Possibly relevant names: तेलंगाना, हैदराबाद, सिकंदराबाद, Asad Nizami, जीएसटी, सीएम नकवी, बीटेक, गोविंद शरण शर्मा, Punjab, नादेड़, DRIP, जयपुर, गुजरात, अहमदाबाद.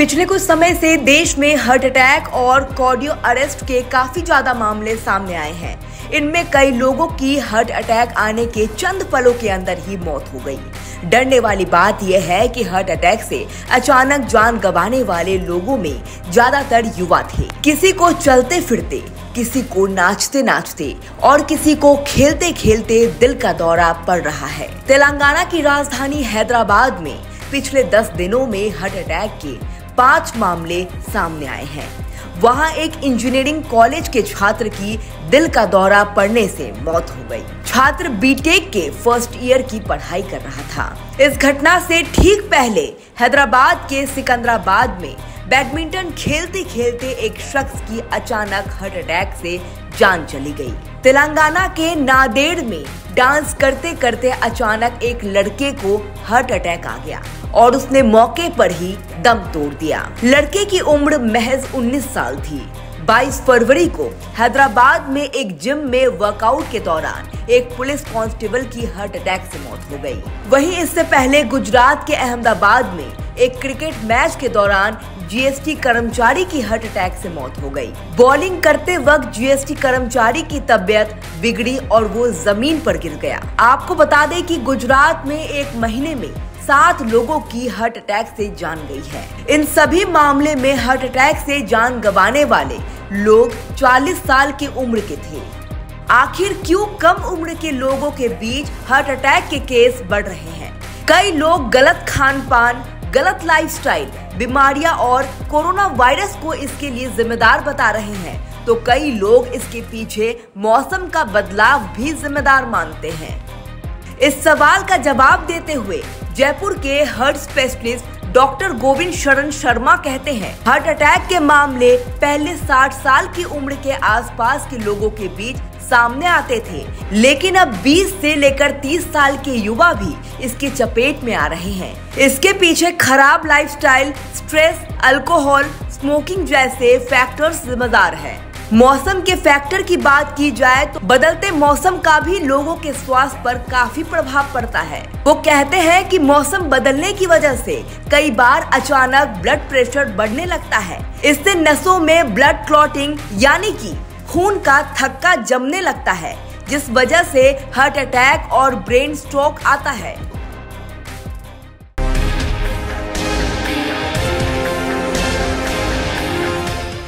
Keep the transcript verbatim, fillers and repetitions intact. पिछले कुछ समय से देश में हार्ट अटैक और कार्डियो अरेस्ट के काफी ज्यादा मामले सामने आए हैं। इनमें कई लोगों की हार्ट अटैक आने के चंद पलों के अंदर ही मौत हो गई। डरने वाली बात यह है कि हार्ट अटैक से अचानक जान गंवाने वाले लोगों में ज्यादातर युवा थे। किसी को चलते फिरते, किसी को नाचते नाचते और किसी को खेलते खेलते दिल का दौरा पड़ रहा है। तेलंगाना की राजधानी हैदराबाद में पिछले दस दिनों में हार्ट अटैक के पांच मामले सामने आए हैं। वहां एक इंजीनियरिंग कॉलेज के छात्र की दिल का दौरा पड़ने से मौत हो गई। छात्र बीटेक के फर्स्ट ईयर की पढ़ाई कर रहा था। इस घटना से ठीक पहले हैदराबाद के सिकंदराबाद में बैडमिंटन खेलते खेलते एक शख्स की अचानक हार्ट अटैक से जान चली गई। तेलंगाना के नादेड़ में डांस करते करते अचानक एक लड़के को हार्ट अटैक आ गया और उसने मौके पर ही दम तोड़ दिया। लड़के की उम्र महज उन्नीस साल थी। बाईस फरवरी को हैदराबाद में एक जिम में वर्कआउट के दौरान एक पुलिस कांस्टेबल की हार्ट अटैक से मौत हो गई। वहीं इससे पहले गुजरात के अहमदाबाद में एक क्रिकेट मैच के दौरान जीएसटी कर्मचारी की हार्ट अटैक से मौत हो गई। बॉलिंग करते वक्त जीएसटी कर्मचारी की तबीयत बिगड़ी और वो जमीन पर गिर गया। आपको बता दें कि गुजरात में एक महीने में सात लोगों की हार्ट अटैक से जान गई है। इन सभी मामले में हार्ट अटैक से जान गंवाने वाले लोग चालीस साल की उम्र के थे। आखिर क्यों कम उम्र के लोगों के बीच हार्ट अटैक के केस बढ़ रहे हैं? कई लोग गलत खान पान, गलत लाइफस्टाइल, बीमारियां और कोरोना वायरस को इसके लिए जिम्मेदार बता रहे हैं, तो कई लोग इसके पीछे मौसम का बदलाव भी जिम्मेदार मानते हैं। इस सवाल का जवाब देते हुए जयपुर के हार्ट स्पेशलिस्ट डॉक्टर गोविंद शरण शर्मा कहते हैं, हार्ट अटैक के मामले पहले साठ साल की उम्र के आसपास के लोगों के बीच सामने आते थे, लेकिन अब बीस से लेकर तीस साल के युवा भी इसकी चपेट में आ रहे हैं। इसके पीछे खराब लाइफस्टाइल, स्ट्रेस, अल्कोहल, स्मोकिंग जैसे फैक्टर्स जिम्मेदार हैं। मौसम के फैक्टर की बात की जाए तो बदलते मौसम का भी लोगों के स्वास्थ्य पर काफी प्रभाव पड़ता है। वो कहते हैं कि मौसम बदलने की वजह से कई बार अचानक ब्लड प्रेशर बढ़ने लगता है। इससे नसों में ब्लड क्लॉटिंग यानी कि खून का थक्का जमने लगता है, जिस वजह से हार्ट अटैक और ब्रेन स्ट्रोक आता है।